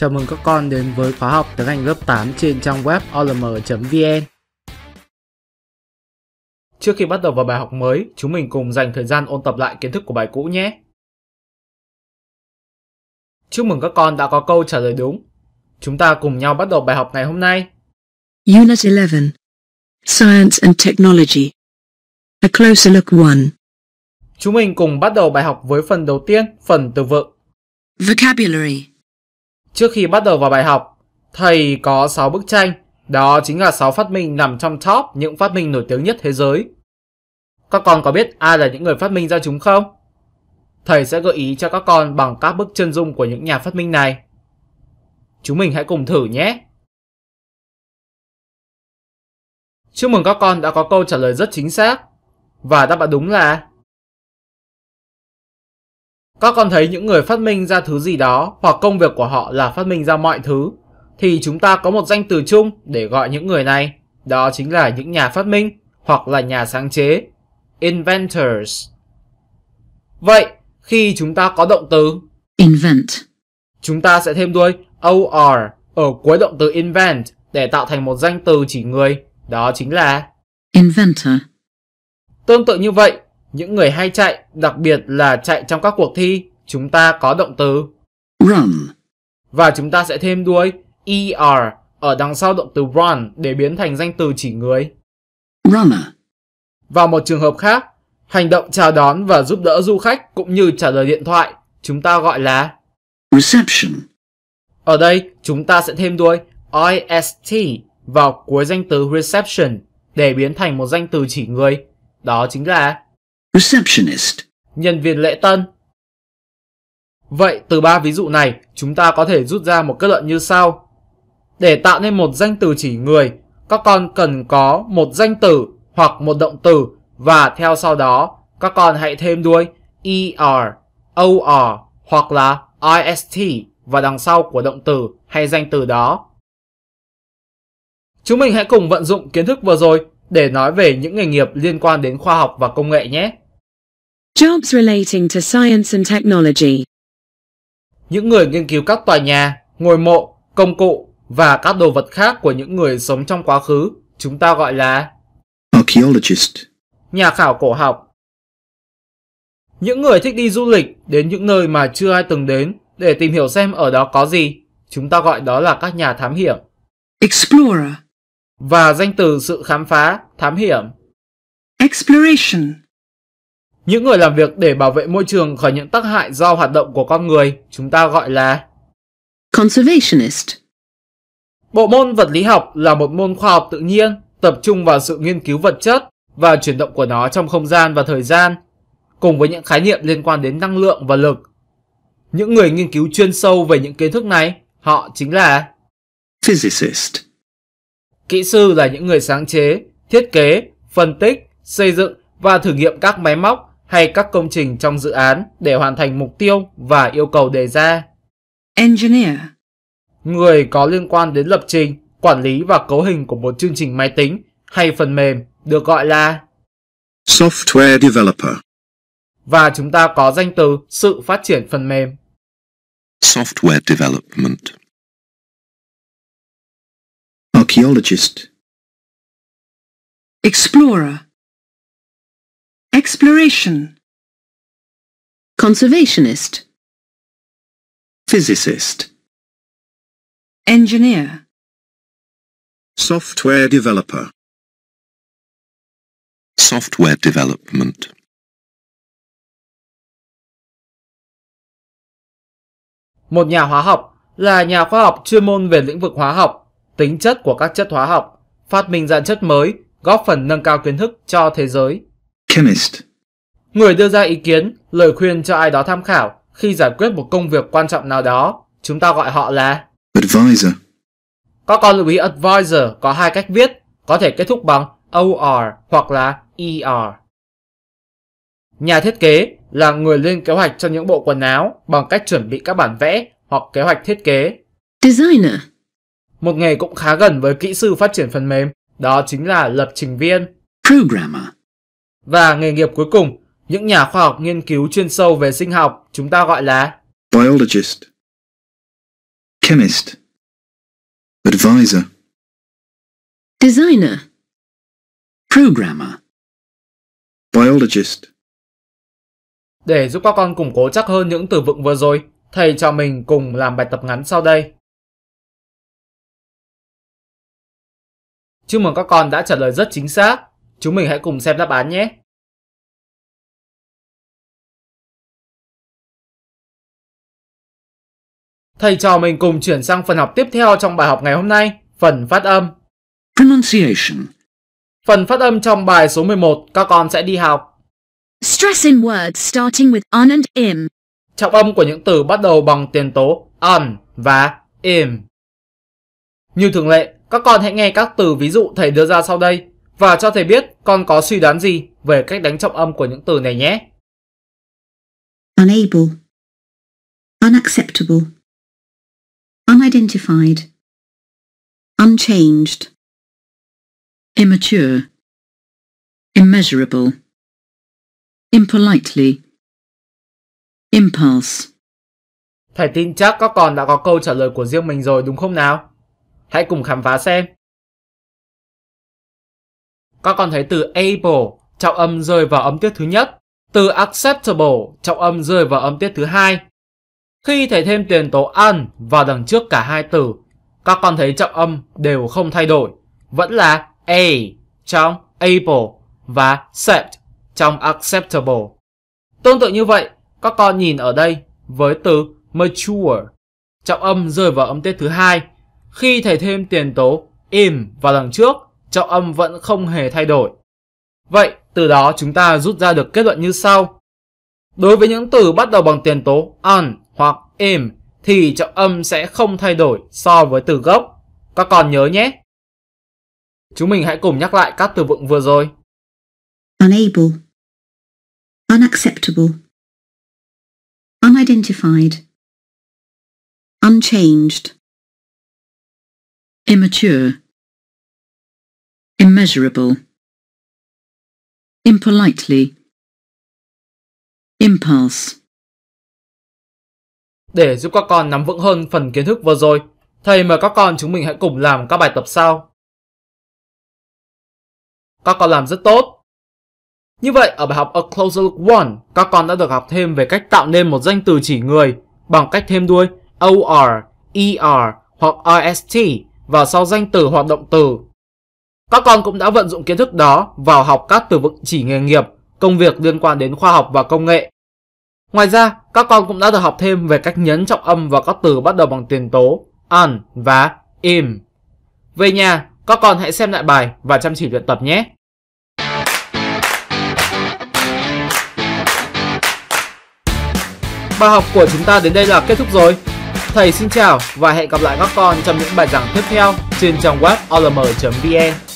Chào mừng các con đến với khóa học tiếng Anh lớp 8 trên trang web olm.vn. Trước khi bắt đầu vào bài học mới, chúng mình cùng dành thời gian ôn tập lại kiến thức của bài cũ nhé. Chúc mừng các con đã có câu trả lời đúng. Chúng ta cùng nhau bắt đầu bài học ngày hôm nay. Unit 11. Science and Technology. A closer look 1. Chúng mình cùng bắt đầu bài học với phần đầu tiên, phần từ vựng. Vocabulary. Trước khi bắt đầu vào bài học, thầy có 6 bức tranh. Đó chính là 6 phát minh nằm trong top những phát minh nổi tiếng nhất thế giới. Các con có biết ai là những người phát minh ra chúng không? Thầy sẽ gợi ý cho các con bằng các bức chân dung của những nhà phát minh này. Chúng mình hãy cùng thử nhé. Chúc mừng các con đã có câu trả lời rất chính xác. Và đáp án đúng là... Các con thấy những người phát minh ra thứ gì đó hoặc công việc của họ là phát minh ra mọi thứ, thì chúng ta có một danh từ chung để gọi những người này. Đó chính là những nhà phát minh hoặc là nhà sáng chế, inventors. Vậy, khi chúng ta có động từ invent, chúng ta sẽ thêm đuôi or ở cuối động từ invent để tạo thành một danh từ chỉ người. Đó chính là inventor. Tương tự như vậy, những người hay chạy, đặc biệt là chạy trong các cuộc thi, chúng ta có động từ run. Và chúng ta sẽ thêm đuôi er ở đằng sau động từ run để biến thành danh từ chỉ người, runner. Vào một trường hợp khác, hành động chào đón và giúp đỡ du khách cũng như trả lời điện thoại, chúng ta gọi là reception. Ở đây, chúng ta sẽ thêm đuôi ist vào cuối danh từ reception để biến thành một danh từ chỉ người. Đó chính là receptionist, nhân viên lễ tân. Vậy từ 3 ví dụ này, chúng ta có thể rút ra một kết luận như sau. Để tạo nên một danh từ chỉ người, các con cần có một danh từ hoặc một động từ và theo sau đó các con hãy thêm đuôi er, or hoặc là ist và đằng sau của động từ hay danh từ đó. Chúng mình hãy cùng vận dụng kiến thức vừa rồi để nói về những nghề nghiệp liên quan đến khoa học và công nghệ nhé. Jobs relating to science and technology. Những người nghiên cứu các tòa nhà, ngôi mộ, công cụ và các đồ vật khác của những người sống trong quá khứ, chúng ta gọi là archaeologist, nhà khảo cổ học. Những người thích đi du lịch đến những nơi mà chưa ai từng đến để tìm hiểu xem ở đó có gì, chúng ta gọi đó là các nhà thám hiểm, explorer. Và danh từ sự khám phá, thám hiểm, exploration. Những người làm việc để bảo vệ môi trường khỏi những tác hại do hoạt động của con người, chúng ta gọi là conservationist. Bộ môn vật lý học là một môn khoa học tự nhiên, tập trung vào sự nghiên cứu vật chất và chuyển động của nó trong không gian và thời gian, cùng với những khái niệm liên quan đến năng lượng và lực. Những người nghiên cứu chuyên sâu về những kiến thức này, họ chính là physicist. Kỹ sư là những người sáng chế, thiết kế, phân tích, xây dựng và thử nghiệm các máy móc hay các công trình trong dự án để hoàn thành mục tiêu và yêu cầu đề ra. Engineer. Người có liên quan đến lập trình, quản lý và cấu hình của một chương trình máy tính hay phần mềm được gọi là software developer. Và chúng ta có danh từ sự phát triển phần mềm, software development. Archaeologist, explorer, exploration, conservationist, physicist, engineer, software developer, software development. Một nhà hóa học là nhà khoa học chuyên môn về lĩnh vực hóa học, tính chất của các chất hóa học, phát minh ra chất mới, góp phần nâng cao kiến thức cho thế giới. Chemist. Người đưa ra ý kiến, lời khuyên cho ai đó tham khảo khi giải quyết một công việc quan trọng nào đó, chúng ta gọi họ là advisor. Các con lưu ý advisor có 2 cách viết, có thể kết thúc bằng or hoặc là er. Nhà thiết kế là người lên kế hoạch cho những bộ quần áo bằng cách chuẩn bị các bản vẽ hoặc kế hoạch thiết kế. Designer. Một nghề cũng khá gần với kỹ sư phát triển phần mềm, đó chính là lập trình viên, programmer. Và nghề nghiệp cuối cùng, những nhà khoa học nghiên cứu chuyên sâu về sinh học, chúng ta gọi là biologist. Chemist, advisor, designer, programmer, biologist. Để giúp các con củng cố chắc hơn những từ vựng vừa rồi, thầy cho mình cùng làm bài tập ngắn sau đây. Chúc mừng các con đã trả lời rất chính xác. Chúng mình hãy cùng xem đáp án nhé. Thầy trò mình cùng chuyển sang phần học tiếp theo trong bài học ngày hôm nay, phần phát âm. Pronunciation. Phần phát âm trong bài số 11 các con sẽ đi học. Stress in words starting with an and im. Trọng âm của những từ bắt đầu bằng tiền tố an và im. Như thường lệ, các con hãy nghe các từ ví dụ thầy đưa ra sau đây và cho thầy biết con có suy đoán gì về cách đánh trọng âm của những từ này nhé. Unable, unacceptable, unidentified, unchanged, immature, immeasurable, impolitely, impulse. Thầy tin chắc các con đã có câu trả lời của riêng mình rồi đúng không nào? Hãy cùng khám phá xem. Các con thấy từ able trọng âm rơi vào âm tiết thứ nhất, từ acceptable trọng âm rơi vào âm tiết thứ hai. Khi thầy thêm tiền tố an vào đằng trước cả hai từ, các con thấy trọng âm đều không thay đổi, vẫn là a trong able và accept trong acceptable. Tương tự như vậy, các con nhìn ở đây với từ mature, trọng âm rơi vào âm tiết thứ hai. Khi thầy thêm tiền tố im vào đằng trước, trọng âm vẫn không hề thay đổi. Vậy, từ đó chúng ta rút ra được kết luận như sau. Đối với những từ bắt đầu bằng tiền tố an hoặc im thì trọng âm sẽ không thay đổi so với từ gốc. Các con nhớ nhé. Chúng mình hãy cùng nhắc lại các từ vựng vừa rồi. Unable, unacceptable, unidentified, unchanged, immature, immeasurable, impolitely, impulse. Để giúp các con nắm vững hơn phần kiến thức vừa rồi, thầy mời các con chúng mình hãy cùng làm các bài tập sau. Các con làm rất tốt. Như vậy, ở bài học A Closer Look 1, các con đã được học thêm về cách tạo nên một danh từ chỉ người bằng cách thêm đuôi OR, ER hoặc IST vào sau danh từ hoặc động từ. Các con cũng đã vận dụng kiến thức đó vào học các từ vựng chỉ nghề nghiệp, công việc liên quan đến khoa học và công nghệ. Ngoài ra, các con cũng đã được học thêm về cách nhấn trọng âm vào các từ bắt đầu bằng tiền tố an và im. Về nhà, các con hãy xem lại bài và chăm chỉ luyện tập nhé. Bài học của chúng ta đến đây là kết thúc rồi. Thầy xin chào và hẹn gặp lại các con trong những bài giảng tiếp theo trên trang web olm.vn.